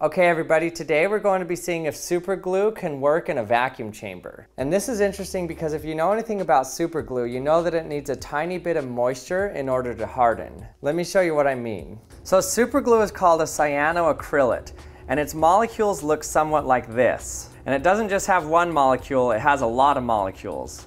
Okay everybody, today we're going to be seeing if super glue can work in a vacuum chamber. And this is interesting because if you know anything about super glue, you know that it needs a tiny bit of moisture in order to harden. Let me show you what I mean. So super glue is called a cyanoacrylate, and its molecules look somewhat like this. And it doesn't just have one molecule, it has a lot of molecules.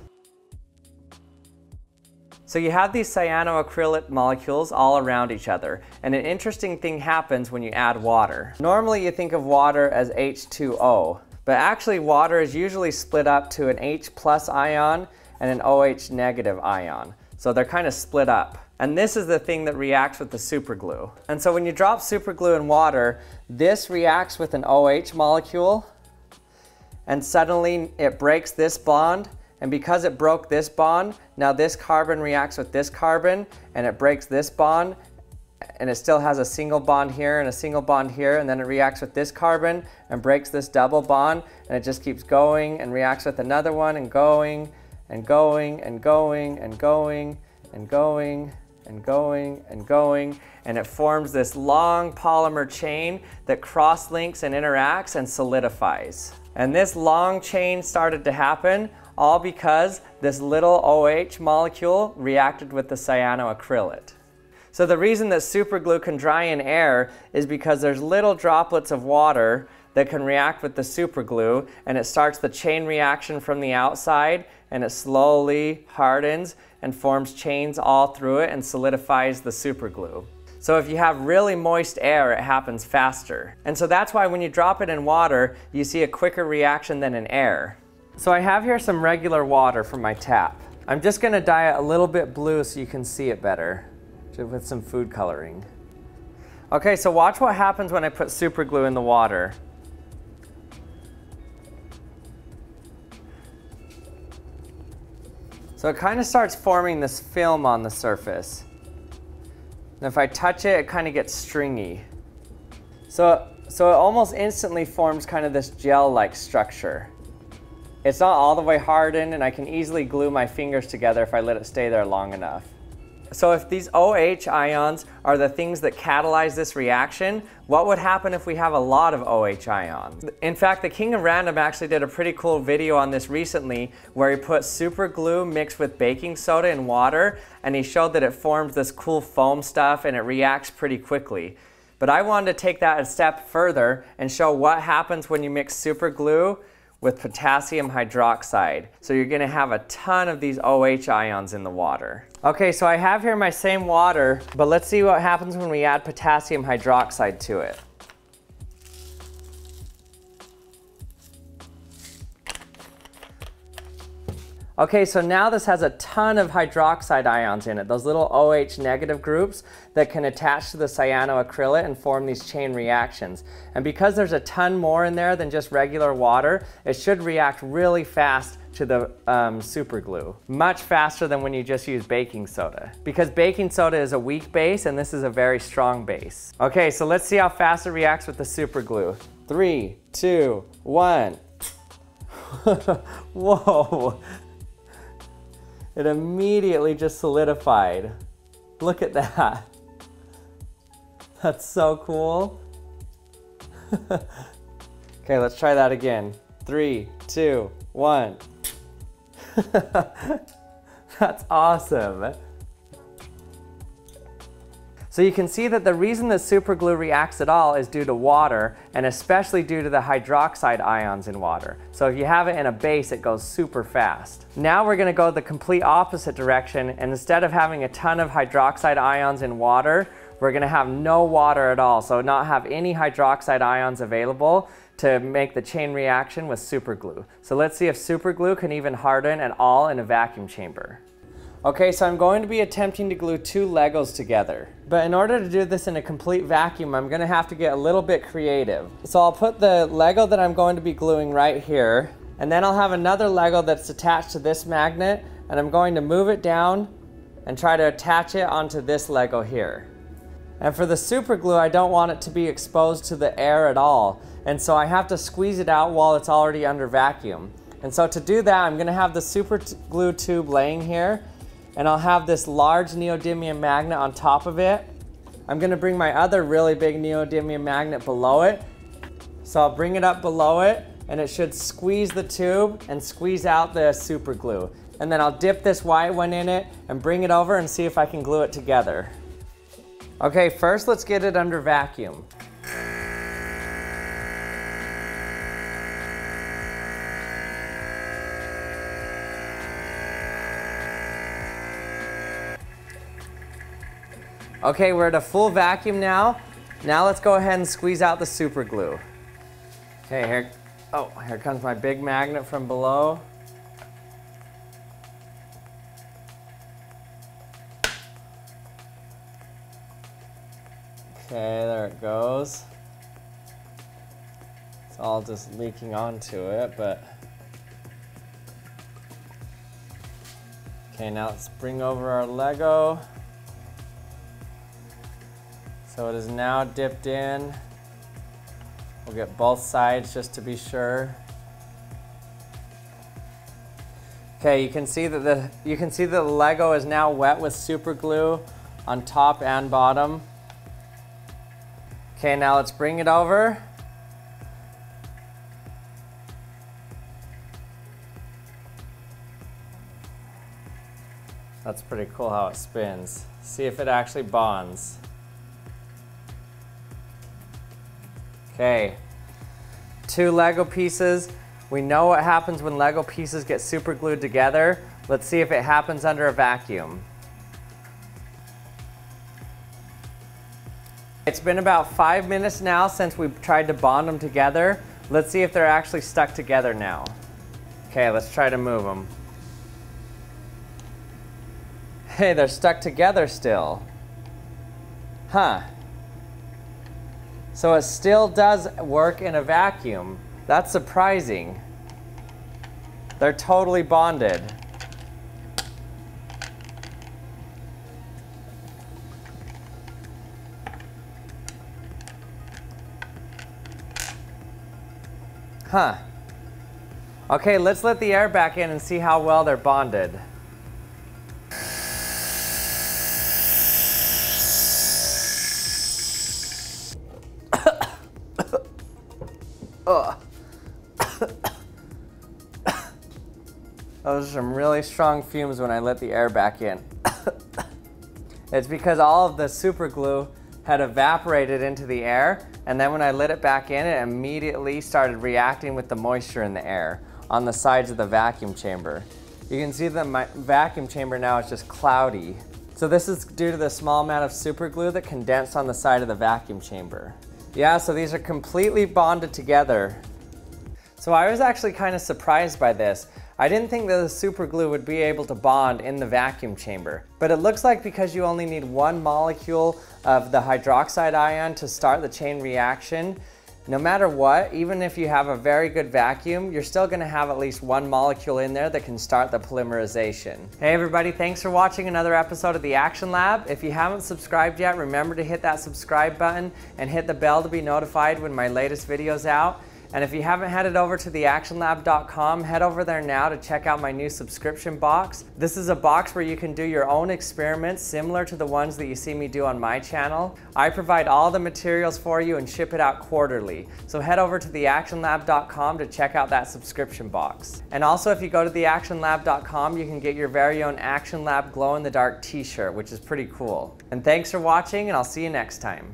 So you have these cyanoacrylate molecules all around each other, and an interesting thing happens when you add water. Normally you think of water as H2O, but actually water is usually split up to an H plus ion and an OH negative ion. So they're kind of split up. And this is the thing that reacts with the superglue. And so when you drop superglue in water, this reacts with an OH molecule, and suddenly it breaks this bond. And because it broke this bond, now this carbon reacts with this carbon and it breaks this bond, and it still has a single bond here and a single bond here, and then it reacts with this carbon and breaks this double bond, and it just keeps going and reacts with another one and going and going and going and going and going and going and going, and it forms this long polymer chain that cross-links and interacts and solidifies. And this long chain started to happen all because this little OH molecule reacted with the cyanoacrylate. So the reason that superglue can dry in air is because there's little droplets of water that can react with the superglue, and it starts the chain reaction from the outside, and it slowly hardens and forms chains all through it and solidifies the superglue. So if you have really moist air, it happens faster. And so that's why when you drop it in water, you see a quicker reaction than in air. So I have here some regular water from my tap. I'm just going to dye it a little bit blue so you can see it better, with some food coloring. Okay, so watch what happens when I put super glue in the water. So it kind of starts forming this film on the surface. And if I touch it, it kind of gets stringy. So it almost instantly forms kind of this gel-like structure. It's not all the way hardened, and I can easily glue my fingers together if I let it stay there long enough. So if these OH ions are the things that catalyze this reaction, what would happen if we have a lot of OH ions? In fact, the King of Random actually did a pretty cool video on this recently where he put super glue mixed with baking soda and water, and he showed that it forms this cool foam stuff and it reacts pretty quickly. But I wanted to take that a step further and show what happens when you mix super glue with potassium hydroxide. So you're gonna have a ton of these OH ions in the water. Okay, so I have here my same water, but let's see what happens when we add potassium hydroxide to it. Okay, so now this has a ton of hydroxide ions in it, those little OH negative groups that can attach to the cyanoacrylate and form these chain reactions. And because there's a ton more in there than just regular water, it should react really fast to the super glue. Much faster than when you just use baking soda. Because baking soda is a weak base and this is a very strong base. Okay, so let's see how fast it reacts with the super glue. 3, 2, 1. Whoa. It immediately just solidified. Look at that. That's so cool. Okay, let's try that again. 3, 2, 1. That's awesome. So you can see that the reason that superglue reacts at all is due to water, and especially due to the hydroxide ions in water. So if you have it in a base, it goes super fast. Now we're gonna go the complete opposite direction, and instead of having a ton of hydroxide ions in water, we're gonna have no water at all, so not have any hydroxide ions available to make the chain reaction with superglue. So let's see if superglue can even harden at all in a vacuum chamber. Okay, so I'm going to be attempting to glue two Legos together. But in order to do this in a complete vacuum, I'm gonna have to get a little bit creative. So I'll put the Lego that I'm going to be gluing right here, and then I'll have another Lego that's attached to this magnet, and I'm going to move it down and try to attach it onto this Lego here. And for the super glue, I don't want it to be exposed to the air at all. And so I have to squeeze it out while it's already under vacuum. And so to do that, I'm gonna have the super glue tube laying here, and I'll have this large neodymium magnet on top of it. I'm gonna bring my other really big neodymium magnet below it, So I'll bring it up below it and it should squeeze the tube and squeeze out the super glue. And then I'll dip this white one in it and bring it over and see if I can glue it together. Okay, first let's get it under vacuum. Okay, we're at a full vacuum now. Now let's go ahead and squeeze out the super glue. Okay, here comes my big magnet from below. Okay, there it goes. It's all just leaking onto it, but... Okay, now let's bring over our Lego. So it is now dipped in. We'll get both sides just to be sure. Okay, you can see that the Lego is now wet with super glue on top and bottom. Okay, now let's bring it over. That's pretty cool how it spins. See if it actually bonds. Okay, two Lego pieces. We know what happens when Lego pieces get super glued together. Let's see if it happens under a vacuum. It's been about 5 minutes now since we've tried to bond them together. Let's see if they're actually stuck together now. Okay, let's try to move them. Hey, they're stuck together still. Huh. So it still does work in a vacuum. That's surprising. They're totally bonded. Huh. Okay, let's let the air back in and see how well they're bonded. Those are some really strong fumes when I let the air back in. It's because all of the super glue had evaporated into the air, and then when I let it back in, it immediately started reacting with the moisture in the air on the sides of the vacuum chamber. You can see that my vacuum chamber now is just cloudy. So this is due to the small amount of super glue that condensed on the side of the vacuum chamber. Yeah, so these are completely bonded together. So I was actually kind of surprised by this. I didn't think that the super glue would be able to bond in the vacuum chamber, but it looks like because you only need one molecule of the hydroxide ion to start the chain reaction, no matter what, even if you have a very good vacuum, you're still gonna have at least one molecule in there that can start the polymerization. Hey everybody, thanks for watching another episode of The Action Lab. If you haven't subscribed yet, remember to hit that subscribe button and hit the bell to be notified when my latest video's out. And if you haven't headed over to theactionlab.com, head over there now to check out my new subscription box. This is a box where you can do your own experiments similar to the ones that you see me do on my channel. I provide all the materials for you and ship it out quarterly. So head over to theactionlab.com to check out that subscription box. And also if you go to theactionlab.com, you can get your very own Action Lab glow in the dark t-shirt, which is pretty cool. And thanks for watching, and I'll see you next time.